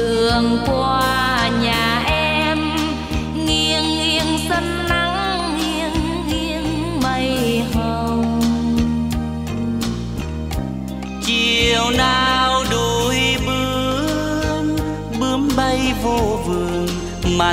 đường qua nhà em nghiêng nghiêng sân nắng, nghiêng nghiêng mây hồng. Chiều nào đôi bướm bướm bay vô vườn mà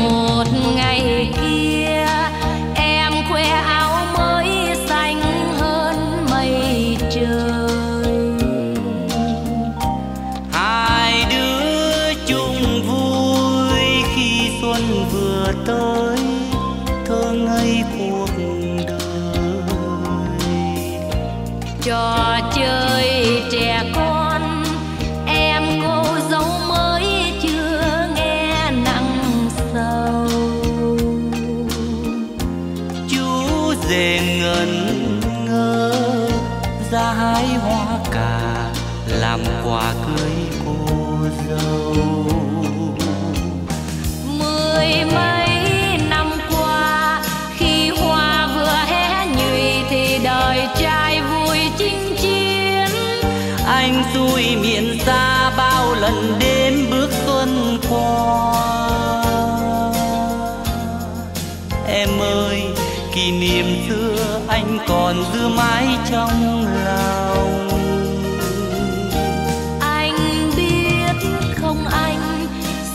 một ngày kia em khoe áo mới xanh hơn mây trời. Hai đứa chung vui khi xuân vừa tới thơ ngây cuộc đời. Trò chơi trẻ con ra hái hoa cà làm quà cưới cô dâu. Mười mấy năm qua khi hoa vừa hé nhụy thì đời trai vui chinh chiến. Anh xuôi miền xa bao lần đêm bước xuân qua. Em ơi kỷ niệm xưa anh còn giữ mãi trong lòng. Anh biết không anh,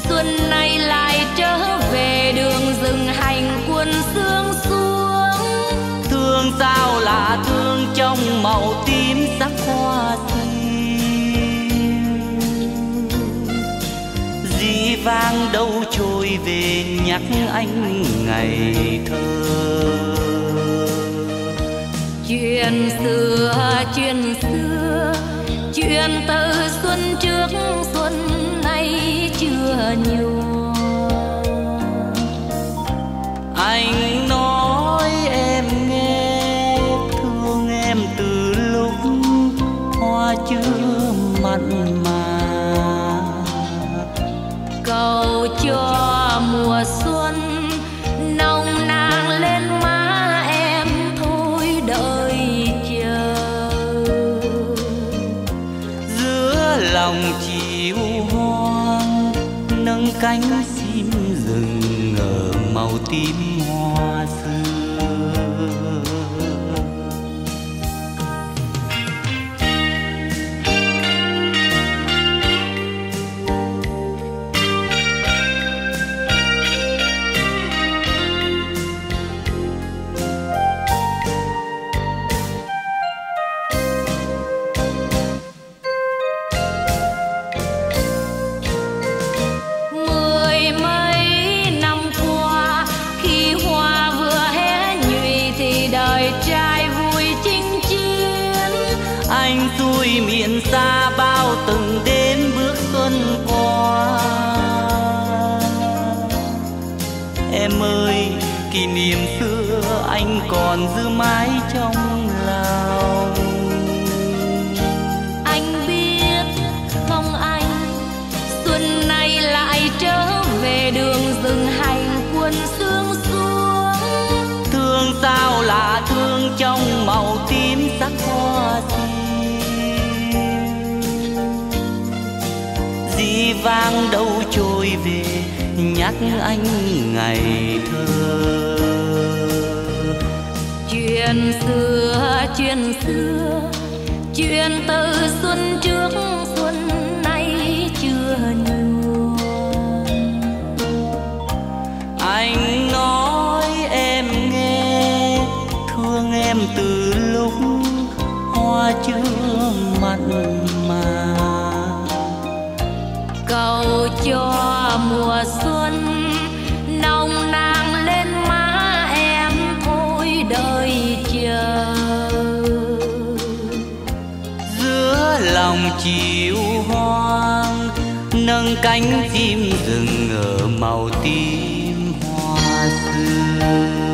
xuân nay lại trở về đường rừng hành quân sương xuống. Thương sao là thương trong màu tím sắc hoa xinh. Dĩ vang đâu trôi về nhắc anh ngày thơ. Chuyện xưa, chuyện từ xuân trước xuân nay chưa nhiều. Anh nói em nghe, thương em từ lúc hoa chưa mặn mà. Cầu cho mùa xuân nồng nàn lên má em thôi đợi. Lòng chiều hoang nâng cánh xin rừng ở màu tím hoa xưa. Anh xuôi miền xa bao từng đêm bước xuân qua. Em ơi kỷ niệm xưa anh còn giữ mãi trong lòng. Anh biết không anh, xuân nay lại trở về đường rừng hành quân sương xuống. Thương sao là thương trong màu tím sắc hoa xinh. Dĩ vang đâu trôi về nhắc anh ngày thơ. Chuyện xưa, chuyện từ xuân trước xuân nay chưa nhua. Anh nói em nghe, thương em từ lúc hoa chưa mặn mà. Cầu cho mùa xuân nồng nàn lên má em thôi đợi chờ. Giữa lòng chiều hoang nâng cánh chim rừng ở màu tím hoa xưa.